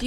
Do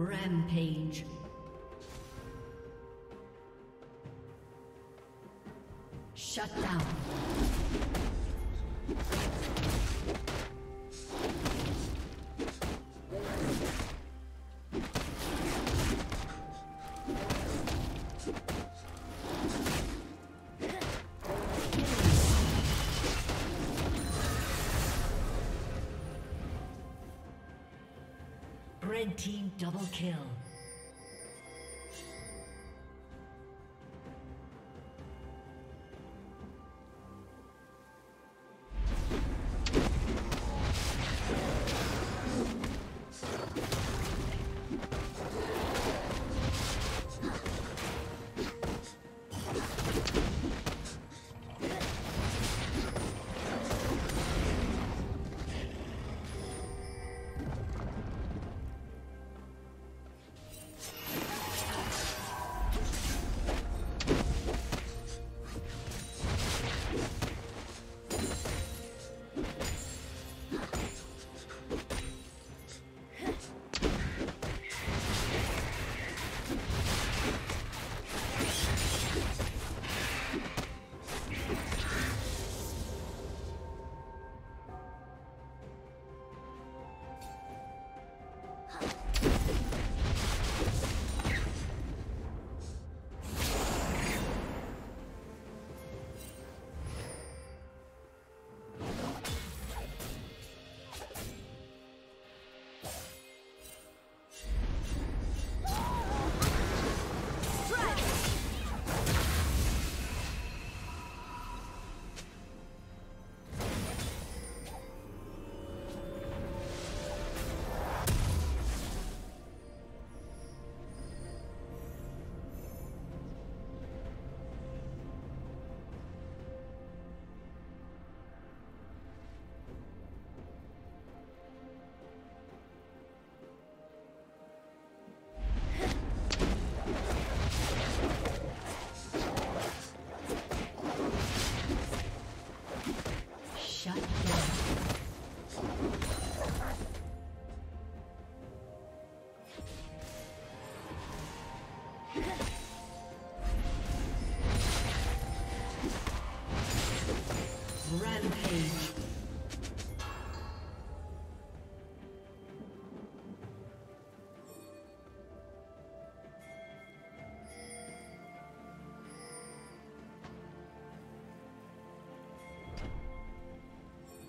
Rampage. Shut down. Red team double kill.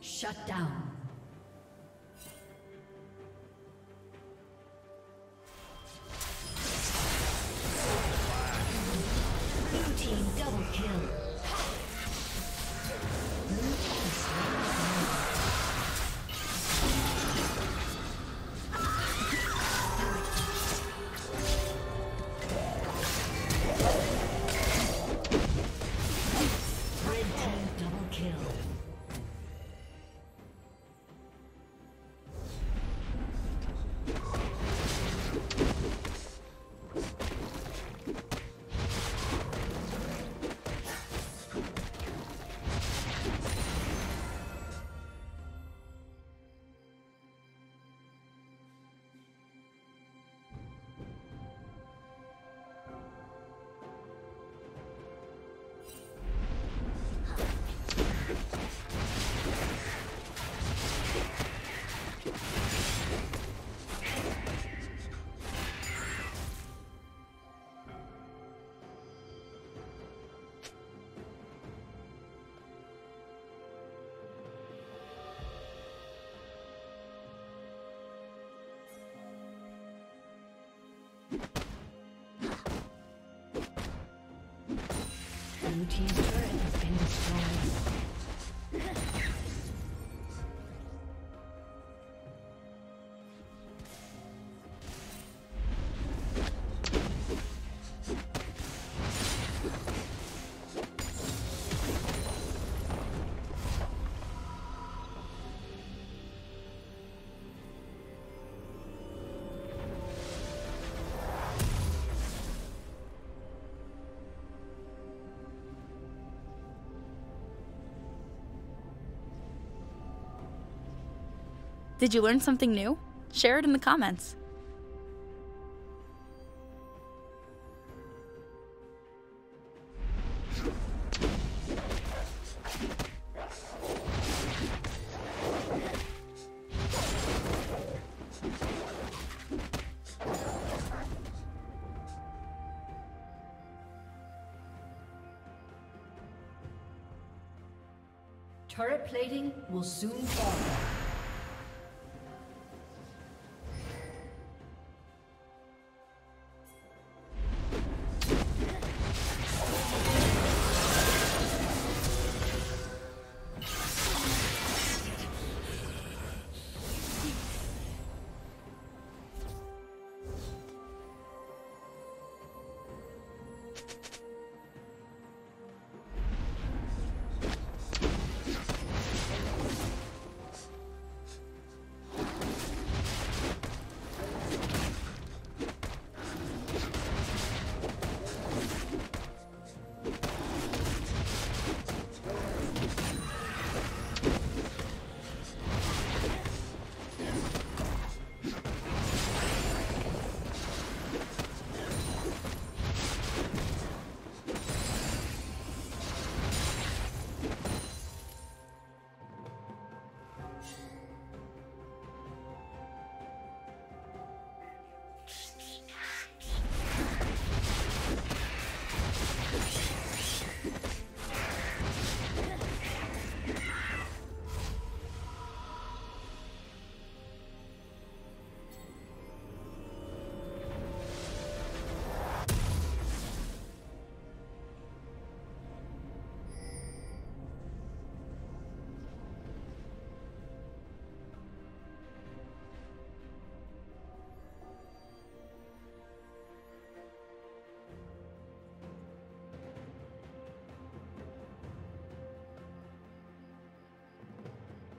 Shut down. Blue team double kill. Blue team slain. Red team double kill. Blue team's turret has been destroyed. Did you learn something new? Share it in the comments. Turret plating will soon fall.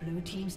Blue team's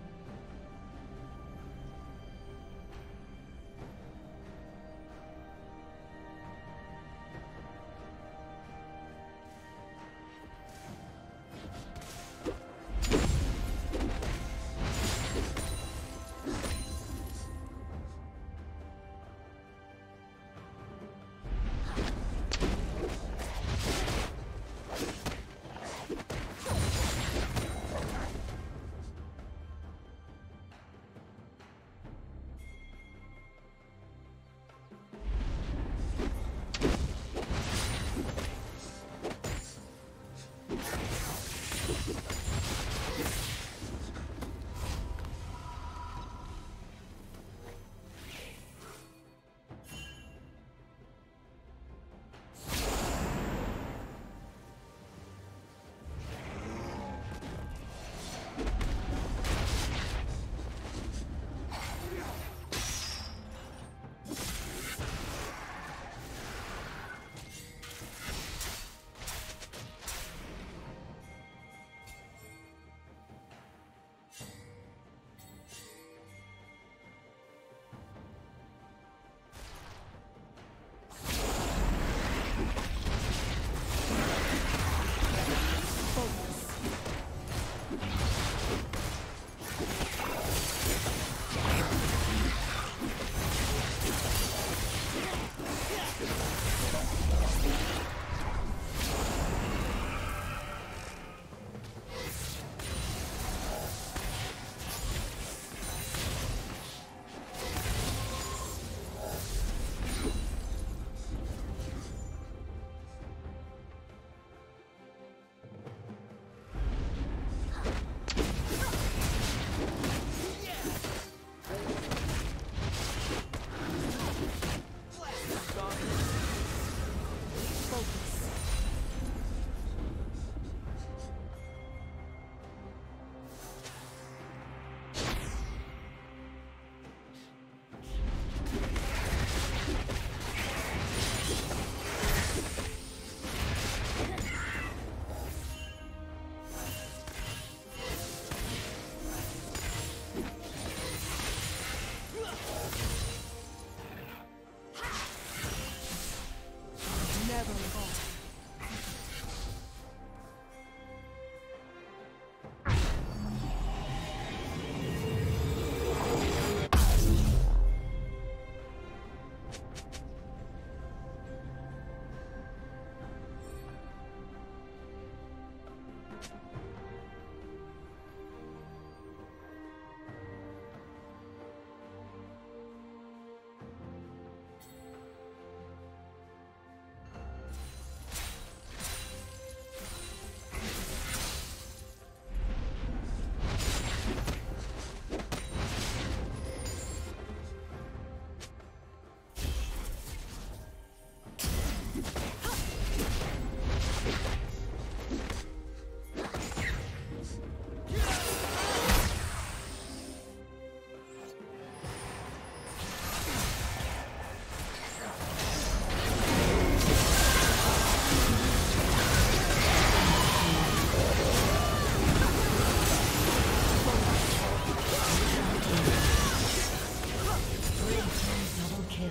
kill.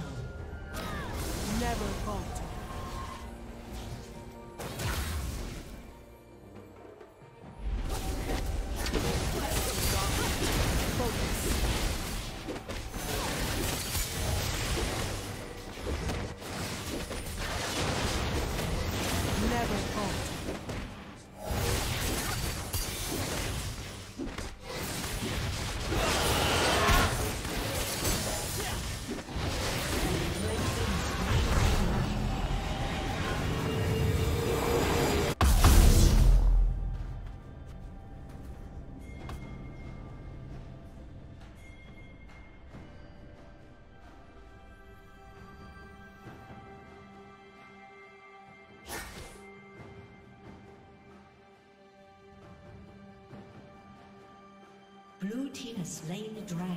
Never falter. Blue team has slain the dragon.